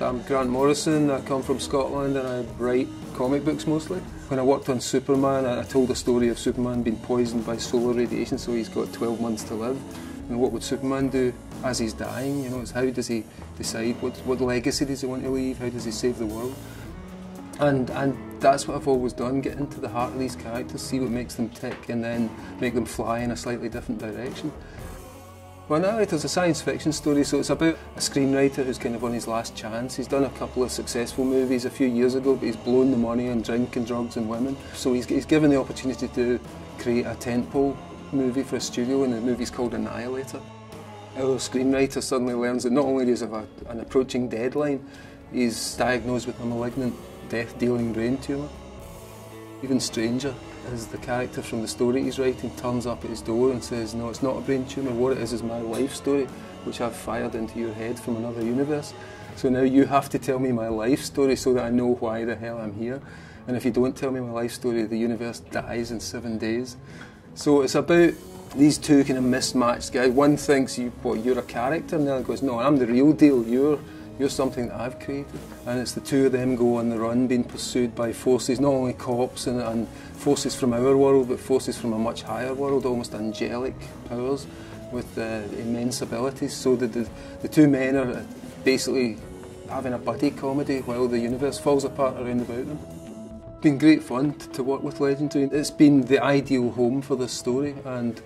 I'm Grant Morrison, I come from Scotland and I write comic books mostly. When I worked on Superman, I told a story of Superman being poisoned by solar radiation, so he's got 12 months to live. And what would Superman do as he's dying? You know, it's how does he decide, what legacy does he want to leave, how does he save the world? And that's what I've always done, get into the heart of these characters, see what makes them tick and then make them fly in a slightly different direction. Well, Annihilator's a science fiction story, so it's about a screenwriter who's kind of on his last chance. He's done a couple of successful movies a few years ago, but he's blown the money on drink and drugs and women. So he's given the opportunity to create a tentpole movie for a studio, and the movie's called Annihilator. Our screenwriter suddenly learns that not only does he have an approaching deadline, he's diagnosed with a malignant death-dealing brain tumour. Even stranger, as the character from the story he's writing turns up at his door and says, no, it's not a brain tumour, what it is my life story, which I've fired into your head from another universe. So now you have to tell me my life story so that I know why the hell I'm here. And if you don't tell me my life story, the universe dies in 7 days. So it's about these two kind of mismatched guys. One thinks, you're a character, and the other goes, no, I'm the real deal, you're something that I've created. And it's the two of them go on the run, being pursued by forces, not only cops and forces from our world, but forces from a much higher world, almost angelic powers with immense abilities. So the two men are basically having a buddy comedy while the universe falls apart around about them. It's been great fun to work with Legendary. It's been the ideal home for this story, and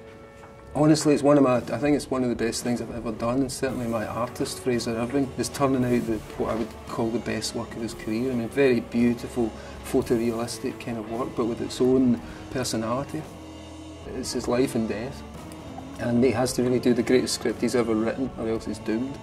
honestly, it's I think it's one of the best things I've ever done, and certainly my artist, Frazer Irving, is turning out what I would call the best work of his career. I mean, very beautiful, photorealistic kind of work, but with its own personality. It's his life and death, and he has to really do the greatest script he's ever written, or else he's doomed.